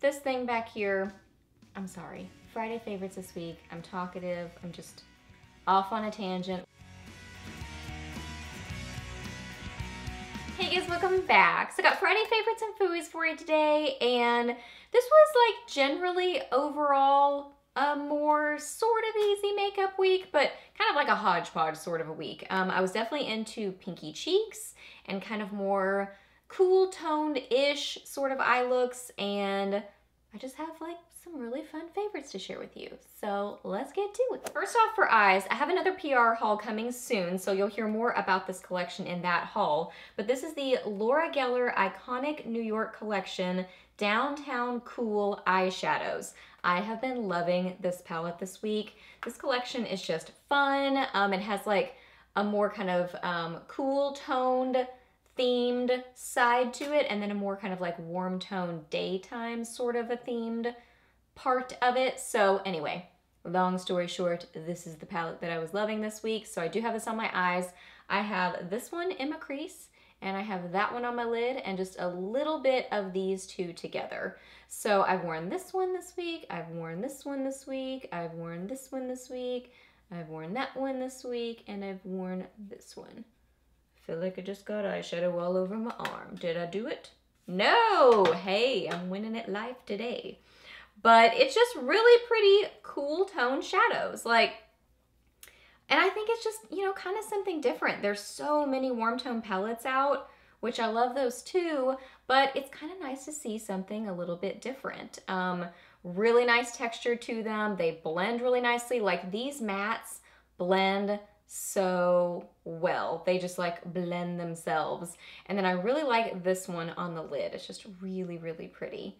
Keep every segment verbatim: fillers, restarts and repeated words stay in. this thing back here, I'm sorry. Friday favorites this week. I'm talkative. I'm just off on a tangent. Hey guys, welcome back. So I got Friday favorites and fooies for you today, and this was like generally overall a more sort of easy makeup week, but kind of like a hodgepodge sort of a week. Um, I was definitely into pinky cheeks and kind of more cool toned-ish sort of eye looks, and I just have like some really fun favorites to share with you. So let's get to it. First off, for eyes, I have another P R haul coming soon, so you'll hear more about this collection in that haul, but this is the Laura Geller Iconic New York Collection Downtown Cool Eyeshadows. I have been loving this palette this week. This collection is just fun. Um, it has like a more kind of um, cool toned themed side to it, and then a more kind of like warm tone daytime sort of a themed part of it. So anyway, long story short, this is the palette that I was loving this week. So I do have this on my eyes. I have this one in my crease, and I have that one on my lid, and just a little bit of these two together. So I've worn this one this week, I've worn this one this week, I've worn this one this week, I've worn that one this week, and I've worn this one. I feel like I just got eyeshadow all over my arm. Did I do it? No! Hey, I'm winning at life today. But it's just really pretty cool tone shadows. Like, and I think it's just, you know, kind of something different. There's so many warm tone palettes out, which I love those too, but it's kind of nice to see something a little bit different. Um, really nice texture to them. They blend really nicely. Like these mattes blend so well. They just like blend themselves. And then I really like this one on the lid. It's just really, really pretty.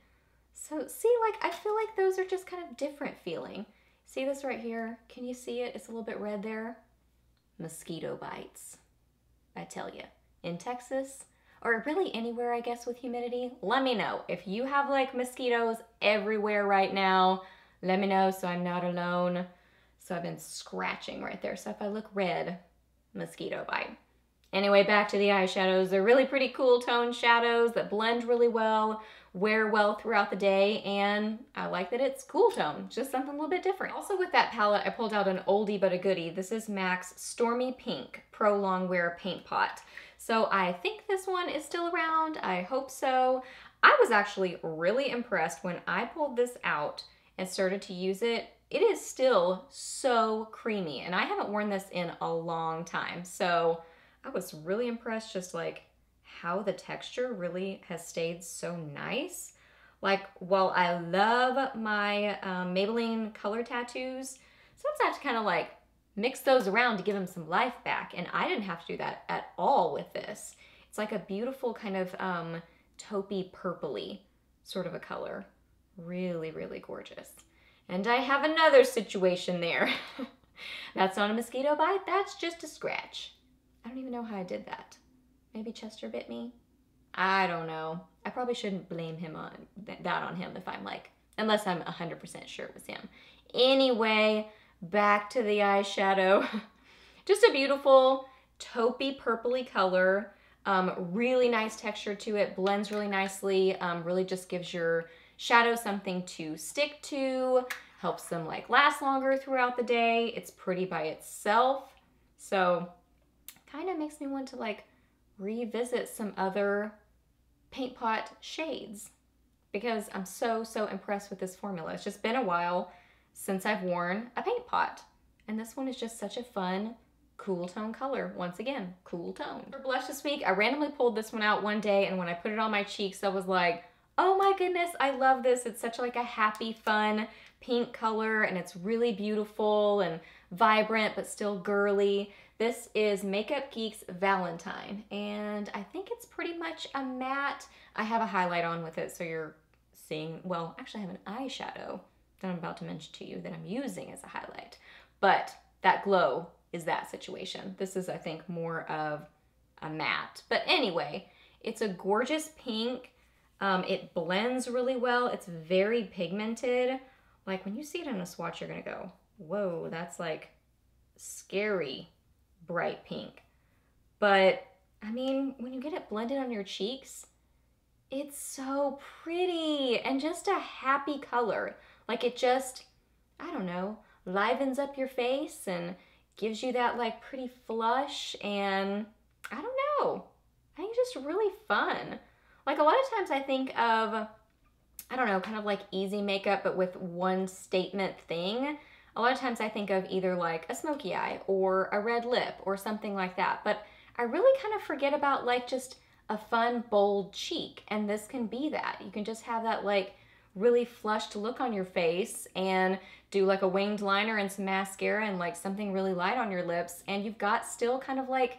So see, like, I feel like those are just kind of different feeling. See this right here? Can you see it? It's a little bit red there. Mosquito bites, I tell you. In Texas, or really anywhere, I guess, with humidity, let me know. If you have like mosquitoes everywhere right now, let me know so I'm not alone. So I've been scratching right there. So if I look red, mosquito bite. Anyway, back to the eyeshadows. They're really pretty cool toned shadows that blend really well, wear well throughout the day, and I like that it's cool tone, just something a little bit different. Also with that palette, I pulled out an oldie but a goodie. This is MAC's Stormy Pink Pro Longwear Paint Pot. So I think this one is still around, I hope so. I was actually really impressed when I pulled this out and started to use it. It is still so creamy, and I haven't worn this in a long time, so I was really impressed just like how the texture really has stayed so nice. Like, while I love my um, Maybelline color tattoos, sometimes I have to kind of like mix those around to give them some life back, and I didn't have to do that at all with this. It's like a beautiful kind of um, taupey purpley sort of a color. Really, really gorgeous. And I have another situation there. That's not a mosquito bite, that's just a scratch. I don't even know how I did that. Maybe Chester bit me? I don't know. I probably shouldn't blame him on th that on him if I'm like, unless I'm one hundred percent sure it was him. Anyway, back to the eyeshadow. Just a beautiful taupey purpley color. Um, really nice texture to it. Blends really nicely. Um, really just gives your shadow something to stick to. Helps them like last longer throughout the day. It's pretty by itself. So kind of makes me want to like revisit some other paint pot shades because I'm so, so impressed with this formula. It's just been a while since I've worn a paint pot, and this one is just such a fun, cool tone color. Once again, cool tone. For blush this week, I randomly pulled this one out one day, and when I put it on my cheeks, I was like, oh my goodness, I love this. It's such like a happy, fun pink color, and it's really beautiful and vibrant, but still girly. This is Makeup Geek's Valentine, and I think it's pretty much a matte. I have a highlight on with it, so you're seeing, well, actually I have an eyeshadow that I'm about to mention to you that I'm using as a highlight, but that glow is that situation. This is, I think, more of a matte. But anyway, it's a gorgeous pink. Um, it blends really well. It's very pigmented. Like, when you see it in a swatch, you're gonna go, whoa, that's like scary bright pink. But I mean, when you get it blended on your cheeks, It's so pretty and just a happy color. Like it just, I don't know, livens up your face and gives you that like pretty flush, and I don't know, I think it's just really fun. Like a lot of times I think of, I don't know, kind of like easy makeup but with one statement thing. A lot of times I think of either like a smoky eye or a red lip or something like that, but I really kind of forget about like just a fun bold cheek, and this can be that. You can just have that like really flushed look on your face and do like a winged liner and some mascara and like something really light on your lips, and you've got still kind of like,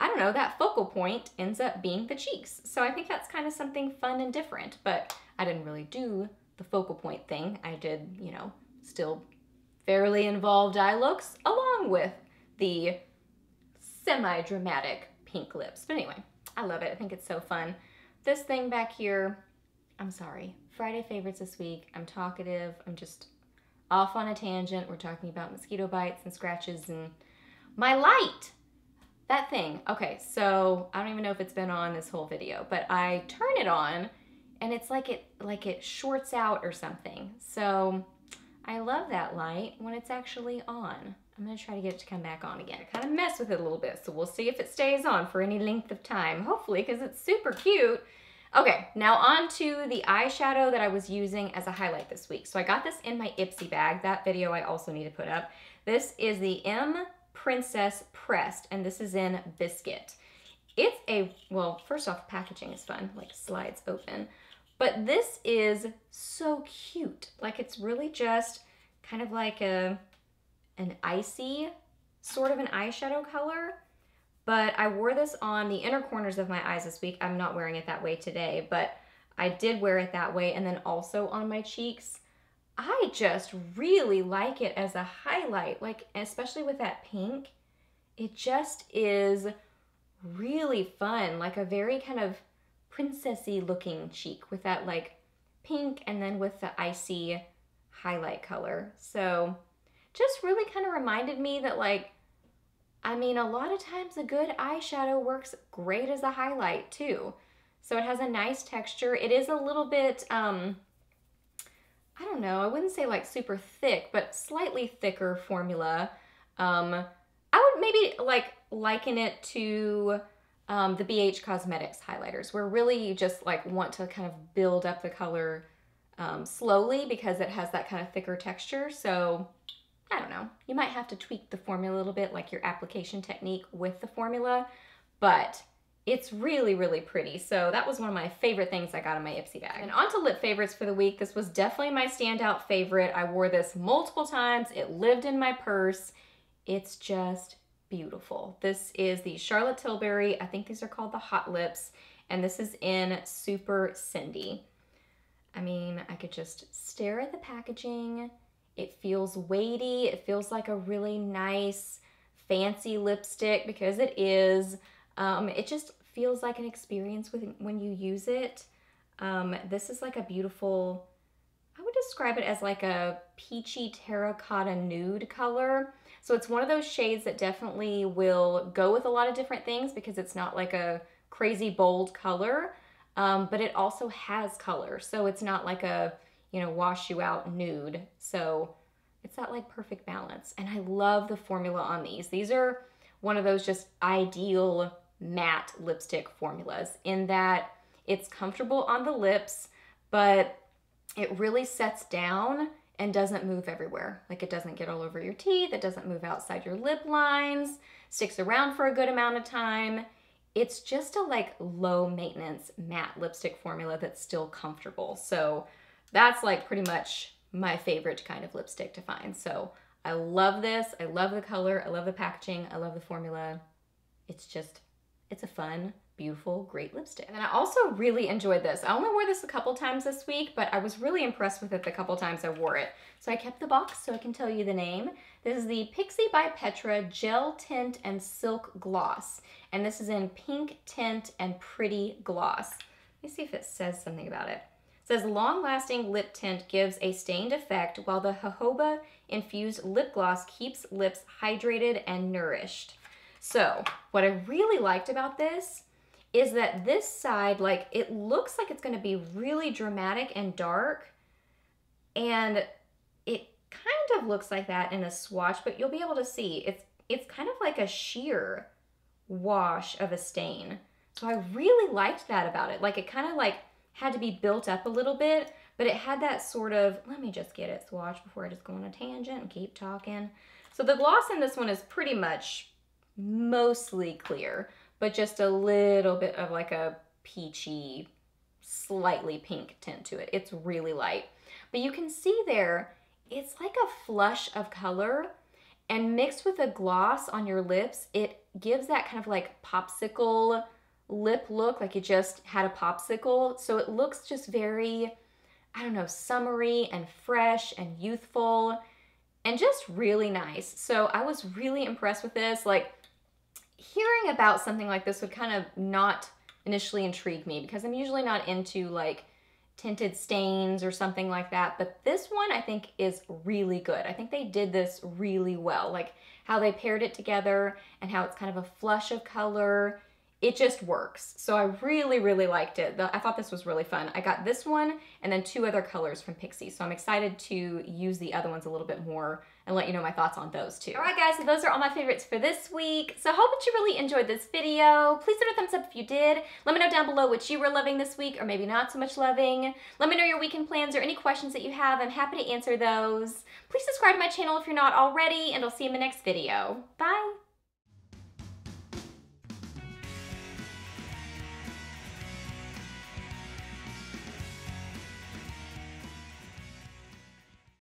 I don't know, that focal point ends up being the cheeks. So I think that's kind of something fun and different, but I didn't really do the focal point thing. I did, you know, still fairly involved eye looks along with the semi-dramatic pink lips. But anyway, I love it. I think it's so fun. This thing back here, I'm sorry, Friday favorites this week. I'm talkative. I'm just off on a tangent. We're talking about mosquito bites and scratches and my light, that thing. Okay, so I don't even know if it's been on this whole video, but I turn it on and it's like it like it shorts out or something. So I love that light when it's actually on. I'm gonna try to get it to come back on again. I kind of mess with it a little bit, so we'll see if it stays on for any length of time, hopefully, because it's super cute. Okay, now on to the eyeshadow that I was using as a highlight this week. So I got this in my Ipsy bag. That video I also need to put up. This is the M. Princess Pressed, and this is in Biscuit. It's a, well, first off, packaging is fun, like slides open. But this is so cute. Like it's really just kind of like a, an icy sort of an eyeshadow color. But I wore this on the inner corners of my eyes this week. I'm not wearing it that way today, but I did wear it that way, and then also on my cheeks. I just really like it as a highlight, like especially with that pink. It just is really fun, like a very kind of princessy looking cheek with that like pink and then with the icy highlight color. So just really kind of reminded me that like, I mean, a lot of times a good eyeshadow works great as a highlight too. So it has a nice texture. It is a little bit, um, I don't know, I wouldn't say like super thick, but slightly thicker formula. Um, I would maybe like liken it to um, the B H Cosmetics highlighters, where really you just like want to kind of build up the color um, slowly because it has that kind of thicker texture. So I don't know, you might have to tweak the formula a little bit, like your application technique with the formula, but it's really, really pretty. So that was one of my favorite things I got in my Ipsy bag. And onto lip favorites for the week. This was definitely my standout favorite. I wore this multiple times. It lived in my purse. It's just beautiful. This is the Charlotte Tilbury. I think these are called the Hot Lips. And this is in Super Cindy. I mean, I could just stare at the packaging. It feels weighty. It feels like a really nice, fancy lipstick because it is. Um, it just feels like an experience with, when you use it. Um, this is like a beautiful, I would describe it as like a peachy terracotta nude color. So it's one of those shades that definitely will go with a lot of different things because it's not like a crazy bold color, um, but it also has color. So it's not like a, you know, wash you out nude. So it's that like perfect balance. And I love the formula on these. These are one of those just ideal matte lipstick formulas in that it's comfortable on the lips, but it really sets down and doesn't move everywhere. Like it doesn't get all over your teeth. It doesn't move outside your lip lines, sticks around for a good amount of time. It's just a like low maintenance matte lipstick formula that's still comfortable. So that's like pretty much my favorite kind of lipstick to find. So I love this. I love the color. I love the packaging. I love the formula. It's just, it's a fun, beautiful, great lipstick. And then I also really enjoyed this. I only wore this a couple times this week, but I was really impressed with it the couple times I wore it. So I kept the box so I can tell you the name. This is the Pixi by Petra Gel Tint and Silk Gloss. And this is in Pink Tint and Pretty Gloss. Let me see if it says something about it. Says long-lasting lip tint gives a stained effect while the jojoba infused lip gloss keeps lips hydrated and nourished. So what I really liked about this is that this side, like, it looks like it's going to be really dramatic and dark, and it kind of looks like that in a swatch, but you'll be able to see it's it's kind of like a sheer wash of a stain. So I really liked that about it. Like, it kind of like had to be built up a little bit, but it had that sort of, let me just get it swatched before I just go on a tangent and keep talking. So the gloss in this one is pretty much mostly clear, but just a little bit of like a peachy, slightly pink tint to it. It's really light. But you can see there, it's like a flush of color, and mixed with a gloss on your lips, it gives that kind of like popsicle lip look, like you just had a popsicle. So it looks just very, I don't know, summery and fresh and youthful and just really nice. So I was really impressed with this. Like, hearing about something like this would kind of not initially intrigue me, because I'm usually not into like tinted stains or something like that, but this one I think is really good. I think they did this really well, like how they paired it together and how it's kind of a flush of color. It just works. So I really, really liked it. I thought this was really fun. I got this one and then two other colors from Pixi, so I'm excited to use the other ones a little bit more and let you know my thoughts on those too. All right guys, so those are all my favorites for this week. So I hope that you really enjoyed this video. Please give it a thumbs up if you did. Let me know down below what you were loving this week, or maybe not so much loving. Let me know your weekend plans or any questions that you have. I'm happy to answer those. Please subscribe to my channel if you're not already, and I'll see you in my next video. Bye.